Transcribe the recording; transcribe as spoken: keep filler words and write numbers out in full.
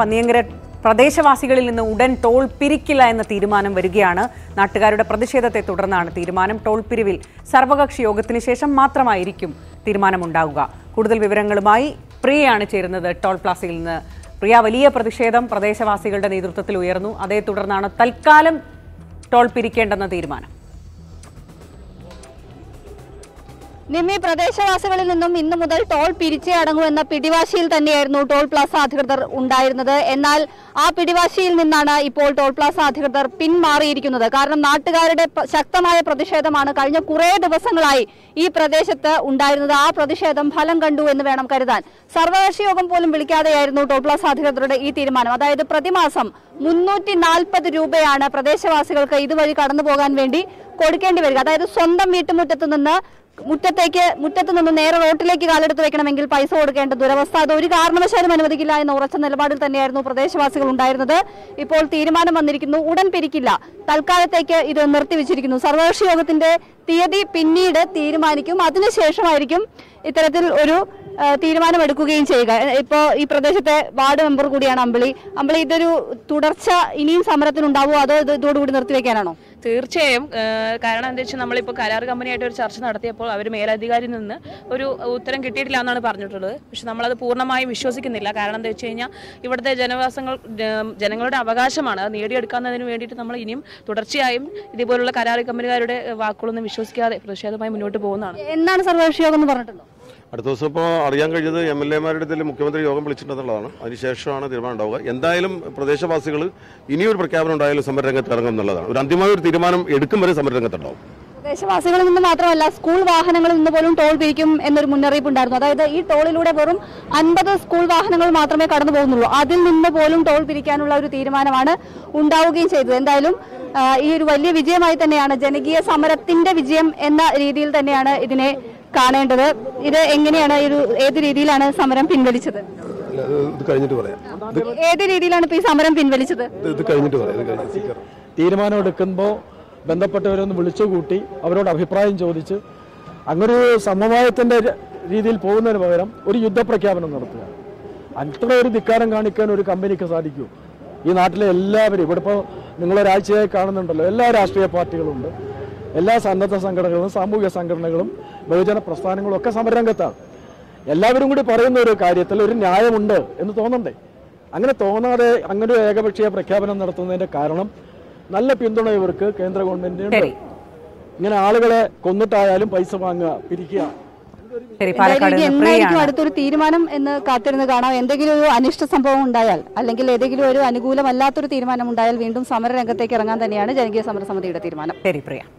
പന്നിയങ്കര പ്രദേശവാസികളിൽ നിന്ന് ഉടൻ ടോൾ പിരിക്കില്ല എന്ന തീരുമാനം വരികയാണ്. നാട്ടുകാരുടെ പ്രതിഷേധത്തെ തുടർന്നാണ് തീരുമാനം. ടോൾ പിരിവിൽ സർവകക്ഷി യോഗത്തിന് ശേഷം മാത്രമായിരിക്കും തീരുമാനമുണ്ടാവുക. കൂടുതൽ വിവരങ്ങളുമായി പ്രിയയാണ് ചേരുന്നത് ടോൾ പ്ലാസയിൽ നിന്ന്. പ്രിയ, വലിയ പ്രതിഷേധം പ്രദേശവാസികളുടെ നേതൃത്വത്തിൽ ഉയർന്നു. അതേ തുടർന്നാണ് തൽക്കാലം ടോൾ പിരിക്കേണ്ടെന്ന തീരുമാനം. നിമി, പ്രദേശവാസികളിൽ നിന്നും ഇന്നു മുതൽ ടോൾ പിരിച്ചേ അടങ്ങുമെന്ന പിടിവാശിയിൽ തന്നെയായിരുന്നു ടോൾ പ്ലാസ അധികൃതർ ഉണ്ടായിരുന്നത്. എന്നാൽ ആ പിടിവാശിയിൽ നിന്നാണ് ഇപ്പോൾ ടോൾ പ്ലാസ അധികൃതർ പിന്മാറിയിരിക്കുന്നത്. കാരണം നാട്ടുകാരുടെ ശക്തമായ പ്രതിഷേധമാണ് കഴിഞ്ഞ കുറേ ദിവസങ്ങളായി ഈ പ്രദേശത്ത് ഉണ്ടായിരുന്നത്. ആ പ്രതിഷേധം ഫലം കണ്ടു എന്ന് വേണം കരുതാൻ. സർവകക്ഷി യോഗം പോലും വിളിക്കാതെയായിരുന്നു ടോൾ പ്ലാസ അധികൃതരുടെ ഈ തീരുമാനം. അതായത് പ്രതിമാസം മുന്നൂറ്റി നാൽപ്പത് രൂപയാണ് പ്രദേശവാസികൾക്ക് ഇതുവഴി കടന്നു പോകാൻ വേണ്ടി കൊടുക്കേണ്ടി വരിക. അതായത് സ്വന്തം വീട്ടുമുറ്റത്ത് നിന്ന് മുറ്റത്തേക്ക് മുറ്റത്ത് നിന്ന് നേരെ റോട്ടിലേക്ക് കാലെടുത്ത് വെക്കണമെങ്കിൽ പൈസ കൊടുക്കേണ്ട ദുരവസ്ഥ അത് ഒരു കാരണവശാലും അനുവദിക്കില്ല എന്ന ഉറച്ച നിലപാടിൽ തന്നെയായിരുന്നു പ്രദേശവാസികൾ ഉണ്ടായിരുന്നത്. ഇപ്പോൾ തീരുമാനം വന്നിരിക്കുന്നു, ഉടൻ പിരിക്കില്ല, തൽക്കാലത്തേക്ക് ഇത് നിർത്തിവെച്ചിരിക്കുന്നു. സർവകക്ഷി യോഗത്തിന്റെ തീയതി പിന്നീട് തീരുമാനിക്കും, അതിനുശേഷമായിരിക്കും ഇത്തരത്തിൽ ഒരു തീരുമാനമെടുക്കുകയും ചെയ്യുക. ഇപ്പോൾ ഈ പ്രദേശത്തെ വാർഡ് മെമ്പർ കൂടിയാണ് അമ്പിളി. അമ്പിളി, ഇതൊരു തുടർച്ച ഇനിയും സമരത്തിനുണ്ടാവുമോ, അതോ ഇത് ഇതോടുകൂടി നിർത്തിവെക്കാനാണോ? തീർച്ചയായും. കാരണം എന്താ വെച്ചാൽ നമ്മളിപ്പോൾ കരാർ കമ്പനിയായിട്ട് ഒരു ചർച്ച നടത്തിയപ്പോൾ അവർ മേലധികാരി നിന്ന് ഒരു ഉത്തരം കിട്ടിയിട്ടില്ല എന്നാണ് പറഞ്ഞിട്ടുള്ളത്. പക്ഷെ നമ്മളത് പൂർണ്ണമായും വിശ്വസിക്കുന്നില്ല. കാരണം എന്താ വെച്ച് കഴിഞ്ഞാൽ ഇവിടുത്തെ ജനവാസങ്ങൾ ജനങ്ങളുടെ അവകാശമാണ്. അത് നേടിയെടുക്കുന്നതിന് വേണ്ടിയിട്ട് നമ്മൾ ഇനിയും തുടർച്ചയായും ഇതുപോലുള്ള കരാർ കമ്പനിക്കാരുടെ വാക്കുകളൊന്നും വിശ്വസിക്കാതെ പ്രതിഷേധമായി മുന്നോട്ട് പോകുന്നതാണ്. എന്താണ് സർവകക്ഷി യോഗം എന്ന് പറഞ്ഞിട്ടുള്ളത്? അടുത്ത ദിവസം ഇപ്പോൾ അറിയാൻ കഴിഞ്ഞത് എം എൽ എമാരുടെ ഇതിൽ മുഖ്യമന്ത്രി യോഗം വിളിച്ചിട്ടുണ്ടെന്നുള്ളതാണ്. അതിനുശേഷമാണ് തീരുമാനം ഉണ്ടാവുക. എന്തായാലും പ്രദേശവാസികൾ ഇനിയൊരു പ്രഖ്യാപനം ഉണ്ടായാലും സമരരംഗത്ത് ഇറങ്ങും എന്നുള്ളതാണ്. ഒരു അന്തിമമായ ഒരു തീരുമാനം എടുക്കും വരെ സമരരംഗത്തുണ്ടാവും. പ്രദേശവാസികളിൽ നിന്ന് മാത്രമല്ല, സ്കൂൾ വാഹനങ്ങളിൽ നിന്ന് പോലും ടോൾ പിരിക്കും എന്നൊരു മുന്നറിയിപ്പ് ഉണ്ടായിരുന്നു. അതായത് ഈ ടോളിലൂടെ വെറും അൻപത് സ്കൂൾ വാഹനങ്ങൾ മാത്രമേ കടന്നു പോകുന്നുള്ളൂ. അതിൽ നിന്ന് പോലും ടോൾ പിരിക്കാനുള്ള ഒരു തീരുമാനമാണ് ഉണ്ടാവുകയും ചെയ്തത്. എന്തായാലും ഈ ഒരു വലിയ വിജയമായി തന്നെയാണ്, ജനകീയ സമരത്തിന്റെ വിജയം എന്ന രീതിയിൽ തന്നെയാണ് ഇതിനെ കാണേണ്ടത്. ഇത് എങ്ങനെയാണ്, ഒരു ഏത് രീതിയിലാണ് സമരം പിൻവലിച്ചത്? ഏത് രീതിയിലാണ് ഇപ്പോൾ ഈ സമരം പിൻവലിച്ചത്? തീരുമാനം എടുക്കുമ്പോൾ ബന്ധപ്പെട്ടവരൊന്ന് വിളിച്ചുകൂട്ടി അവരോട് അഭിപ്രായം ചോദിച്ച് അങ്ങനൊരു സമവായത്തിന്റെ രീതിയിൽ പോകുന്നതിന് പകരം ഒരു യുദ്ധപ്രഖ്യാപനം നടത്തുക. അത്ര ഒരു ധിക്കാരം കാണിക്കാൻ ഒരു കമ്പനിക്ക് സാധിക്കൂ? ഈ നാട്ടിലെ എല്ലാവരും, ഇവിടെ ഇപ്പോൾ നിങ്ങളൊരാഴ്ചയായി കാണുന്നുണ്ടല്ലോ, എല്ലാ രാഷ്ട്രീയ പാർട്ടികളുണ്ട്, എല്ലാ സന്നദ്ധ സംഘടനകളും സാമൂഹിക സംഘടനകളും ബഹുജന പ്രസ്ഥാനങ്ങളും ഒക്കെ സമരരംഗത്താണ്. എല്ലാവരും കൂടി പറയുന്ന ഒരു കാര്യത്തിൽ ഒരു ന്യായമുണ്ട് എന്ന് തോന്നണ്ടേ? അങ്ങനെ തോന്നാതെ അങ്ങനെ ഒരു ഏകപക്ഷീയ പ്രഖ്യാപനം നടത്തുന്നതിന്റെ കാരണം നല്ല പിന്തുണ ഇവർക്ക് കേന്ദ്ര ഗവൺമെന്റിനുണ്ട്. ഇങ്ങനെ ആളുകളെ കൊന്നിട്ടായാലും പൈസ വാങ്ങുക, പിരിക്കുക. എന്നായിരിക്കും അടുത്തൊരു തീരുമാനം എന്ന് കാത്തിരുന്ന് കാണാം. എന്തെങ്കിലും ഒരു അനിഷ്ട സംഭവം ഉണ്ടായാൽ, അല്ലെങ്കിൽ ഏതെങ്കിലും ഒരു അനുകൂലമല്ലാത്തൊരു തീരുമാനം ഉണ്ടായാൽ വീണ്ടും സമരരംഗത്തേക്ക് ഇറങ്ങാൻ തന്നെയാണ് ജനകീയ സമരസമിതിയുടെ തീരുമാനം.